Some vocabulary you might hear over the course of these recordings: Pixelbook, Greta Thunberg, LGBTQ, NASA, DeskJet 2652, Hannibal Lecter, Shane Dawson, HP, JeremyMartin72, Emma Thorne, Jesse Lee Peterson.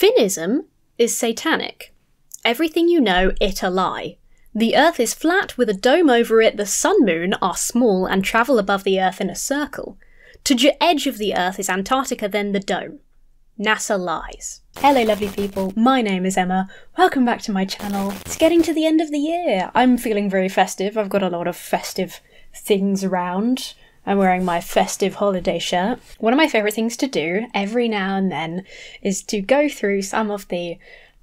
Finism is satanic. Everything you know, it a lie. The earth is flat with a dome over it, the sun, moon are small and travel above the earth in a circle. To the edge of the earth is Antarctica, then the dome. NASA lies. Hello lovely people, my name is Emma, welcome back to my channel. It's getting to the end of the year. I'm feeling very festive, I've got a lot of festive things around. I'm wearing my festive holiday shirt. One of my favourite things to do every now and then is to go through some of the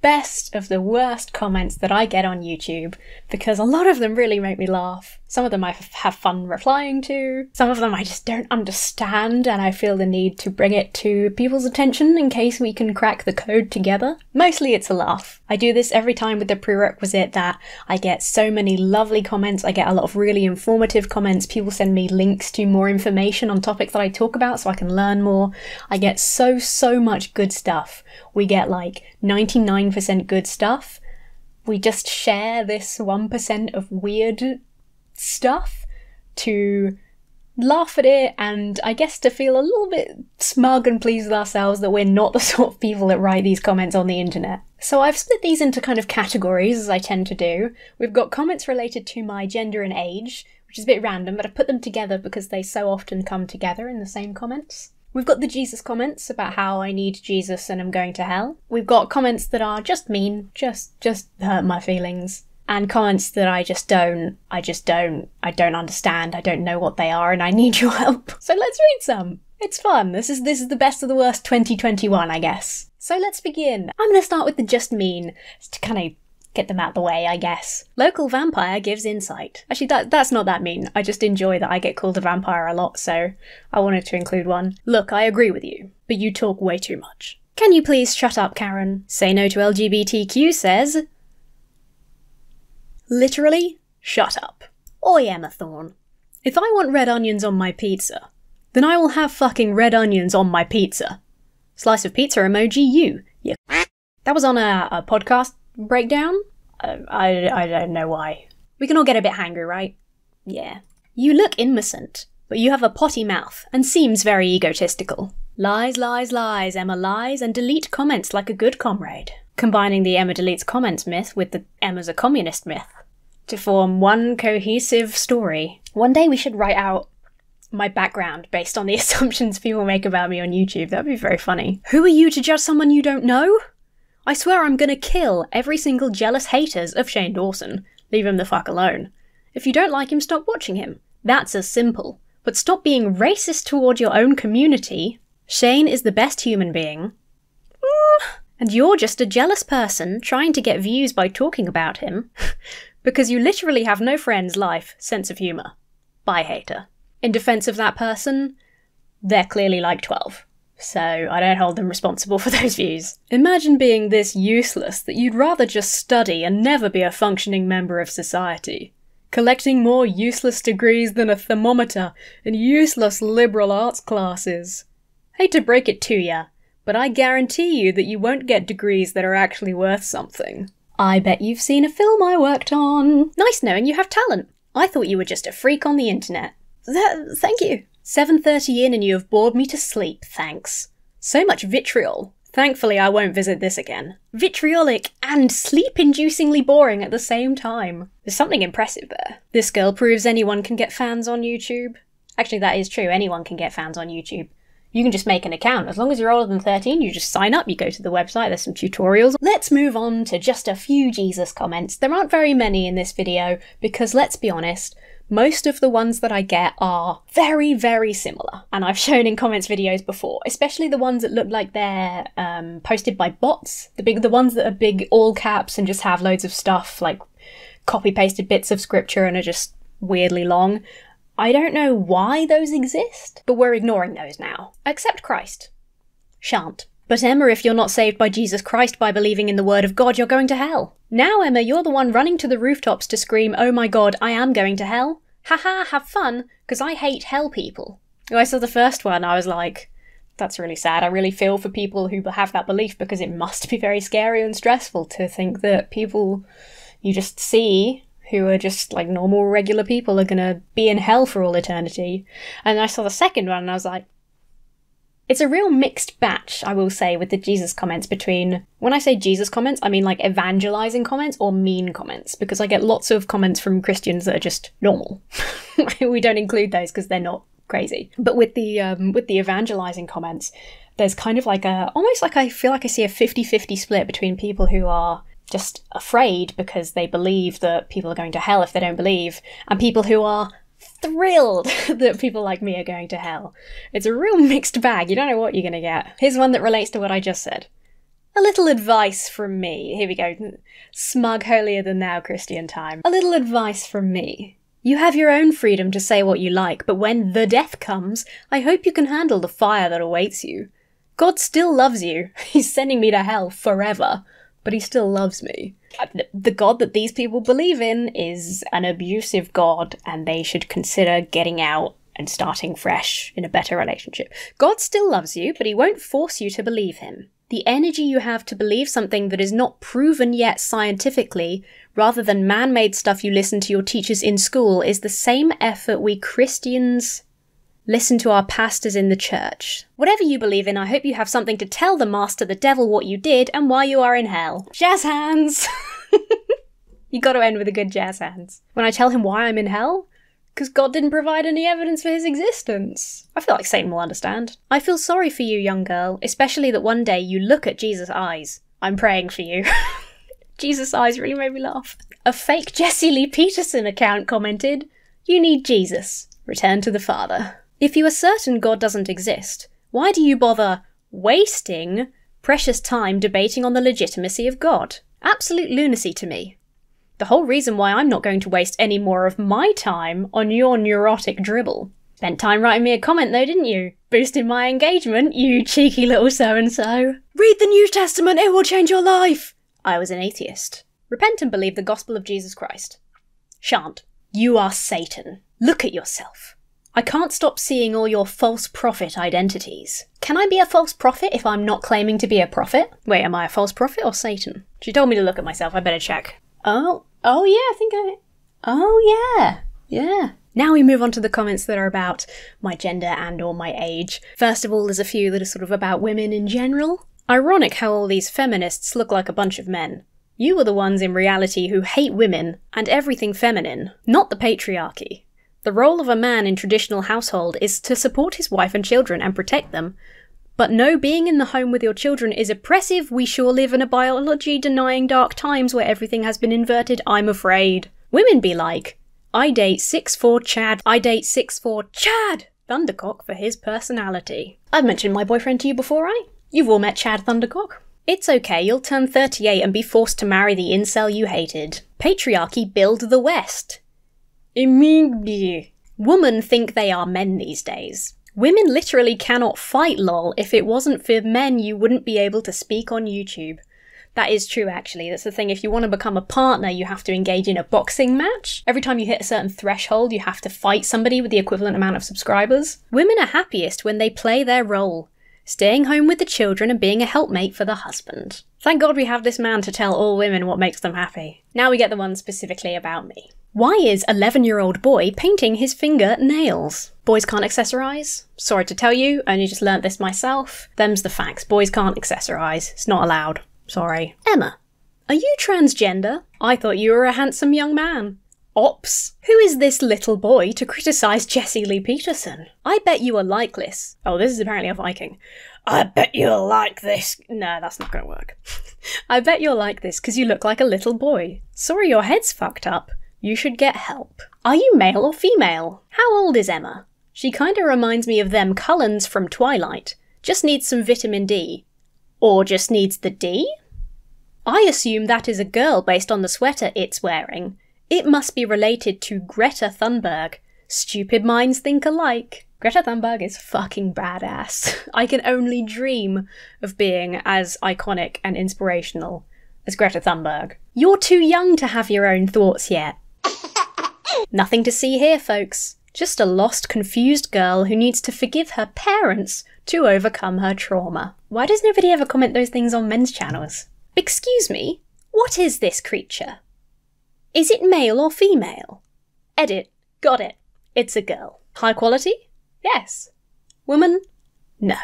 best of the worst comments that I get on YouTube, because a lot of them really make me laugh. Some of them I have fun replying to, some of them I just don't understand and I feel the need to bring it to people's attention in case we can crack the code together. Mostly it's a laugh. I do this every time with the prerequisite that I get so many lovely comments, I get a lot of really informative comments, people send me links to more information on topics that I talk about so I can learn more. I get so much good stuff. We get like 99% good stuff. We just share this 1% of weird stuff to laugh at it and I guess to feel a little bit smug and pleased with ourselves that we're not the sort of people that write these comments on the internet. So I've split these into kind of categories, as I tend to do. We've got comments related to my gender and age, which is a bit random, but I put them together because they so often come together in the same comments. We've got the Jesus comments about how I need Jesus and I'm going to hell. We've got comments that are just mean, just hurt my feelings. And comments that I don't understand, I don't know what they are and I need your help. So let's read some. It's fun. This is the best of the worst 2021, I guess. So let's begin. I'm gonna start with the just mean, just to kind of get them out of the way, I guess. Local vampire gives insight. Actually, that's not that mean. I just enjoy that I get called a vampire a lot, so I wanted to include one. Look, I agree with you, but you talk way too much. Can you please shut up, Karen? Say no to LGBTQ says... literally, shut up. Oi, Emma Thorne. If I want red onions on my pizza, then I will have fucking red onions on my pizza. Slice of pizza emoji you. Yeah. That was on a podcast breakdown? I don't know why. We can all get a bit hangry, right? Yeah. You look innocent, but you have a potty mouth and seems very egotistical. Lies, lies, lies, Emma lies, and delete comments like a good comrade. Combining the Emma deletes comments myth with the Emma's a communist myth to form one cohesive story. One day we should write out my background based on the assumptions people make about me on YouTube. That'd be very funny. Who are you to judge someone you don't know? I swear I'm gonna kill every single jealous haters of Shane Dawson. Leave him the fuck alone. If you don't like him, stop watching him. That's as simple. But stop being racist toward your own community. Shane is the best human being. And you're just a jealous person trying to get views by talking about him because you literally have no friends, life, sense of humour. Bye, hater. In defence of that person, they're clearly like 12. So I don't hold them responsible for those views. Imagine being this useless that you'd rather just study and never be a functioning member of society. Collecting more useless degrees than a thermometer in useless liberal arts classes. Hate to break it to ya, but I guarantee you that you won't get degrees that are actually worth something. I bet you've seen a film I worked on. Nice knowing you have talent. I thought you were just a freak on the internet. Thank you. 7:30 in and you have bored me to sleep, thanks. So much vitriol. Thankfully I won't visit this again. Vitriolic and sleep-inducingly boring at the same time. There's something impressive there. This girl proves anyone can get fans on YouTube. Actually, that is true, anyone can get fans on YouTube. You can just make an account. As long as you're older than 13, you just sign up, you go to the website, there's some tutorials. Let's move on to just a few Jesus comments. There aren't very many in this video because, let's be honest, most of the ones that I get are very similar, and I've shown in comments videos before, especially the ones that look like they're posted by bots, the ones that are big all caps and just have loads of stuff like copy pasted bits of scripture and are just weirdly long. I don't know why those exist, but we're ignoring those now. Accept Christ. Shan't. But Emma, if you're not saved by Jesus Christ by believing in the word of God, you're going to hell. Now, Emma, you're the one running to the rooftops to scream, oh my God, I am going to hell. Haha, have fun, because I hate hell people. When I saw the first one, I was like, that's really sad. I really feel for people who have that belief because it must be very scary and stressful to think that people you just see who are just like normal, regular people are gonna be in hell for all eternity. And I saw the second one and I was like, It's a real mixed batch, I will say, with the Jesus comments between, when I say Jesus comments, I mean like evangelizing comments or mean comments, because I get lots of comments from Christians that are just normal. We don't include those because they're not crazy. But with the evangelizing comments, there's kind of like a, almost like I feel like I see a 50-50 split between people who are just afraid because they believe that people are going to hell if they don't believe, and people who are thrilled that people like me are going to hell. It's a real mixed bag. You don't know what you're going to get. Here's one that relates to what I just said. A little advice from me. Here we go. Smug, holier than thou Christian time. A little advice from me. You have your own freedom to say what you like, but when the death comes, I hope you can handle the fire that awaits you. God still loves you. He's sending me to hell forever, but he still loves me. The God that these people believe in is an abusive God, and they should consider getting out and starting fresh in a better relationship. God still loves you, but he won't force you to believe him. The energy you have to believe something that is not proven yet scientifically, rather than man-made stuff you listen to your teachers in school, is the same effort we Christians listen to our pastors in the church. Whatever you believe in, I hope you have something to tell the master, the devil, what you did and why you are in hell. Jazz hands! You gotta end with a good jazz hands. When I tell him why I'm in hell, because God didn't provide any evidence for his existence. I feel like Satan will understand. I feel sorry for you, young girl, especially that one day you look at Jesus' eyes. I'm praying for you. Jesus' eyes really made me laugh. A fake Jesse Lee Peterson account commented, "You need Jesus. Return to the Father." If you are certain God doesn't exist, why do you bother wasting precious time debating on the legitimacy of God? Absolute lunacy to me. The whole reason why I'm not going to waste any more of my time on your neurotic dribble. Spent time writing me a comment though, didn't you? Boosting my engagement, you cheeky little so-and-so. Read the New Testament, it will change your life! I was an atheist. Repent and believe the gospel of Jesus Christ. Shan't. You are Satan. Look at yourself. I can't stop seeing all your false prophet identities. Can I be a false prophet if I'm not claiming to be a prophet? Wait, am I a false prophet or Satan? She told me to look at myself, I better check. Oh yeah, I think I... Oh yeah, yeah. Now we move on to the comments that are about my gender and or my age. First of all, there's a few that are sort of about women in general. Ironic how all these feminists look like a bunch of men. You are the ones in reality who hate women and everything feminine, not the patriarchy. The role of a man in traditional household is to support his wife and children and protect them. But no, being in the home with your children is oppressive. We sure live in a biology denying dark times where everything has been inverted, I'm afraid. Women be like, I date 6'4 Chad. I date 6'4 Chad Thundercock for his personality. I've mentioned my boyfriend to you before, right? You've all met Chad Thundercock. It's okay, you'll turn 38 and be forced to marry the incel you hated. Patriarchy build the West. Women think they are men these days. Women literally cannot fight, lol. If it wasn't for men, you wouldn't be able to speak on YouTube. That is true, actually. That's the thing. If you want to become a partner, you have to engage in a boxing match. Every time you hit a certain threshold, you have to fight somebody with the equivalent amount of subscribers. Women are happiest when they play their role, staying home with the children and being a helpmate for the husband. Thank God we have this man to tell all women what makes them happy. Now we get the one specifically about me. Why is 11-year-old boy painting his finger nails? Boys can't accessorize. Sorry to tell you, I only just learnt this myself. Them's the facts. Boys can't accessorize. It's not allowed. Sorry. Emma, are you transgender? I thought you were a handsome young man. Ops. Who is this little boy to criticize Jesse Lee Peterson? I bet you are like this. Oh, this is apparently a Viking. I bet you're like this. No, that's not gonna work. I bet you're like this because you look like a little boy. Sorry, your head's fucked up. You should get help. Are you male or female? How old is Emma? She kinda reminds me of them Cullens from Twilight. Just needs some vitamin D. Or just needs the D? I assume that is a girl based on the sweater it's wearing. It must be related to Greta Thunberg. Stupid minds think alike. Greta Thunberg is fucking badass. I can only dream of being as iconic and inspirational as Greta Thunberg. You're too young to have your own thoughts yet. Nothing to see here, folks. Just a lost, confused girl who needs to forgive her parents to overcome her trauma. Why does nobody ever comment those things on men's channels? Excuse me, what is this creature? Is it male or female? Edit. Got it. It's a girl. High quality? Yes. Woman? No.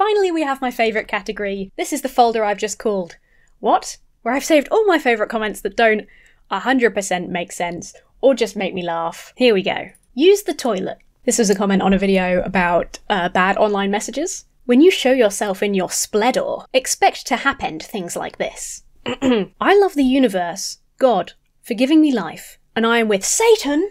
Finally, we have my favourite category. This is the folder I've just called What? Where I've saved all my favourite comments that don't 100% make sense or just make me laugh. Here we go. Use the toilet. This was a comment on a video about bad online messages. When you show yourself in your spledor, expect to happen things like this. I love the universe, God, for giving me life, and I am with Satan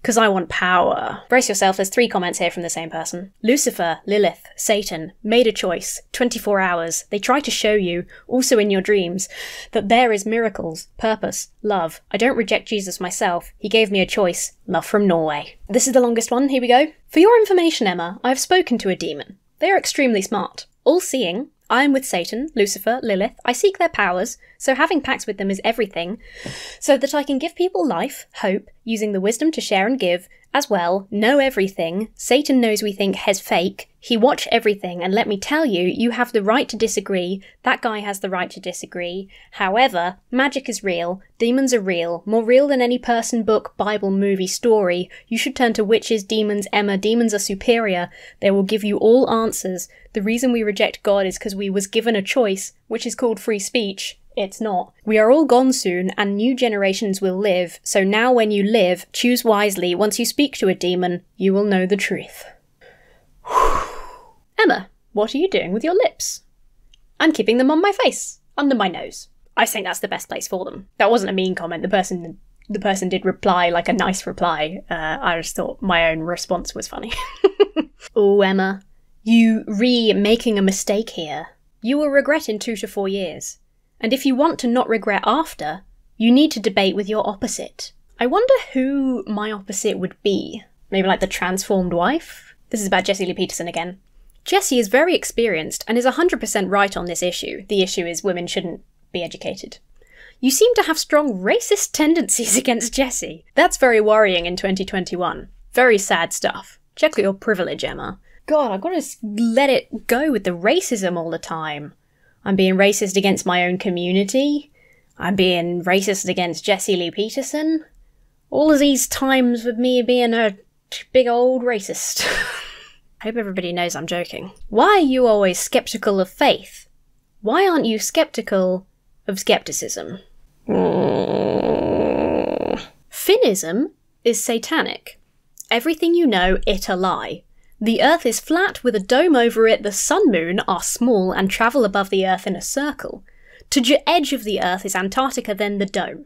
because I want power. Brace yourself, there's 3 comments here from the same person. Lucifer, Lilith, Satan, made a choice, 24 hours. They try to show you, also in your dreams, that there is miracles, purpose, love. I don't reject Jesus myself. He gave me a choice, love from Norway. This is the longest one, here we go. For your information, Emma, I've spoken to a demon. They are extremely smart, all-seeing. I am with Satan, Lucifer, Lilith. I seek their powers, so having pacts with them is everything, so that I can give people life, hope, using the wisdom to share and give, as well, know everything. Satan knows we think he's fake. He watch everything, and let me tell you, you have the right to disagree. That guy has the right to disagree. However, magic is real. Demons are real. More real than any person, book, Bible, movie, story. You should turn to witches, demons, Emma. Demons are superior. They will give you all answers. The reason we reject God is because we was given a choice, which is called free speech. It's not. We are all gone soon, and new generations will live. So now when you live, choose wisely. Once you speak to a demon, you will know the truth. Emma, what are you doing with your lips? I'm keeping them on my face, under my nose. I think that's the best place for them. That wasn't a mean comment. The person did reply, like a nice reply. I just thought my own response was funny. Oh, Emma, you making a mistake here. You will regret in 2 to 4 years. And if you want to not regret after, you need to debate with your opposite. I wonder who my opposite would be. Maybe like the transformed wife? This is about Jesse Lee Peterson again. Jesse is very experienced and is 100% right on this issue. The issue is women shouldn't be educated. You seem to have strong racist tendencies against Jesse. That's very worrying in 2021. Very sad stuff. Check your privilege, Emma. God, I've got to let it go with the racism all the time. I'm being racist against my own community. I'm being racist against Jesse Lee Peterson. All of these times with me being a big old racist. I hope everybody knows I'm joking. Why are you always skeptical of faith? Why aren't you skeptical of skepticism? Finism is satanic. Everything you know, it a lie. The Earth is flat with a dome over it. The sun, moon are small and travel above the Earth in a circle. To the edge of the Earth is Antarctica, then the dome.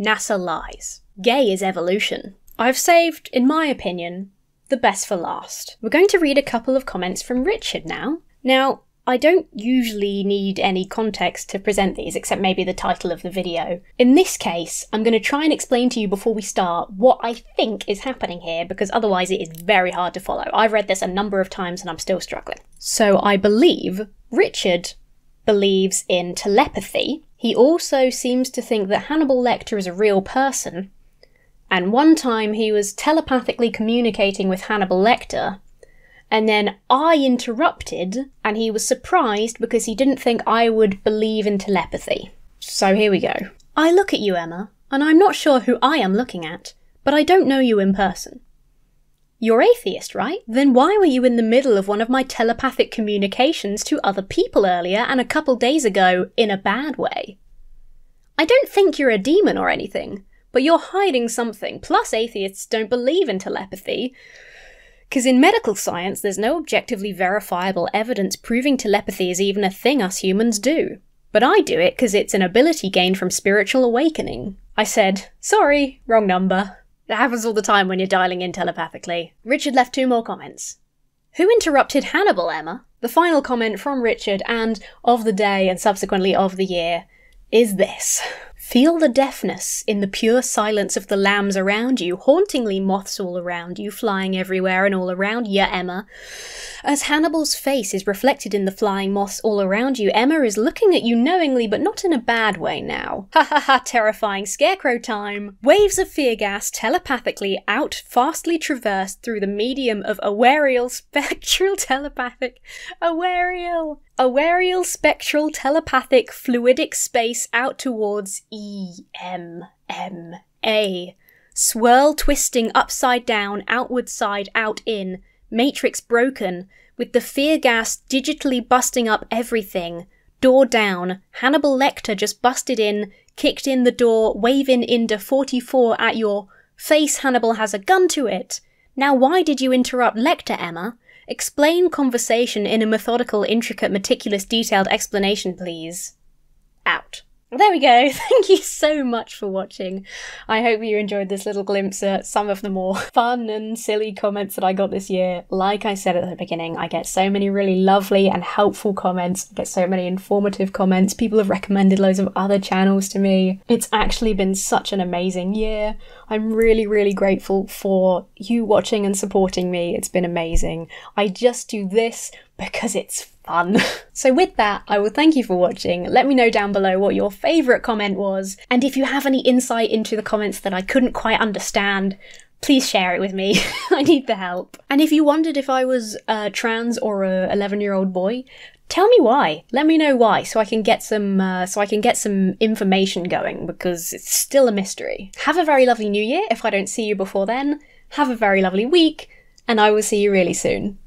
NASA lies. Gay is evolution. I've saved, in my opinion, the best for last. We're going to read a couple of comments from Richard now. Now, I don't usually need any context to present these, except maybe the title of the video. In this case, I'm going to try and explain to you before we start what I think is happening here, because otherwise it is very hard to follow. I've read this a number of times and I'm still struggling. So I believe Richard believes in telepathy. He also seems to think that Hannibal Lecter is a real person, and one time he was telepathically communicating with Hannibal Lecter, and then I interrupted, and he was surprised because he didn't think I would believe in telepathy. So here we go. I look at you, Emma, and I'm not sure who I am looking at, but I don't know you in person. You're atheist, right? Then why were you in the middle of one of my telepathic communications to other people earlier and a couple days ago in a bad way? I don't think you're a demon or anything, but you're hiding something. Plus, atheists don't believe in telepathy, because in medical science, there's no objectively verifiable evidence proving telepathy is even a thing us humans do. But I do it because it's an ability gained from spiritual awakening. I said, sorry, wrong number. That happens all the time when you're dialing in telepathically. Richard left 2 more comments. Who interrupted Hannibal, Emma? The final comment from Richard, and of the day and subsequently of the year, is this. Feel the deafness in the pure silence of the lambs around you, hauntingly moths all around you, flying everywhere and all around you, Emma. As Hannibal's face is reflected in the flying moths all around you, Emma is looking at you knowingly, but not in a bad way now. Ha ha ha, terrifying scarecrow time. Waves of fear gas telepathically out, fastly traversed through the medium of awarial spectral telepathic. Awarial. Awarial spectral telepathic fluidic space out towards EMMA. Swirl twisting upside down, outward side, out in. Matrix broken With the fear gas digitally busting up everything, door down, Hannibal Lecter just busted in, kicked in the door, waving Inda 44 at your face. Hannibal has a gun to it. Now why did you interrupt Lecter, Emma? Explain conversation in a methodical, intricate, meticulous, detailed explanation, please. Out. There we go. Thank you so much for watching. I hope you enjoyed this little glimpse at some of the more fun and silly comments that I got this year. Like I said at the beginning, I get so many really lovely and helpful comments. I get so many informative comments. People have recommended loads of other channels to me. It's actually been such an amazing year. I'm really, really grateful for you watching and supporting me. It's been amazing. I just do this because it's fun. So with that, I will thank you for watching. Let me know down below what your favourite comment was, and if you have any insight into the comments that I couldn't quite understand, please share it with me. I need the help. And if you wondered if I was trans or a 11-year-old boy, tell me why. Let me know why, so I can get some information going, because it's still a mystery. Have a very lovely new year if I don't see you before then. Have a very lovely week, and I will see you really soon.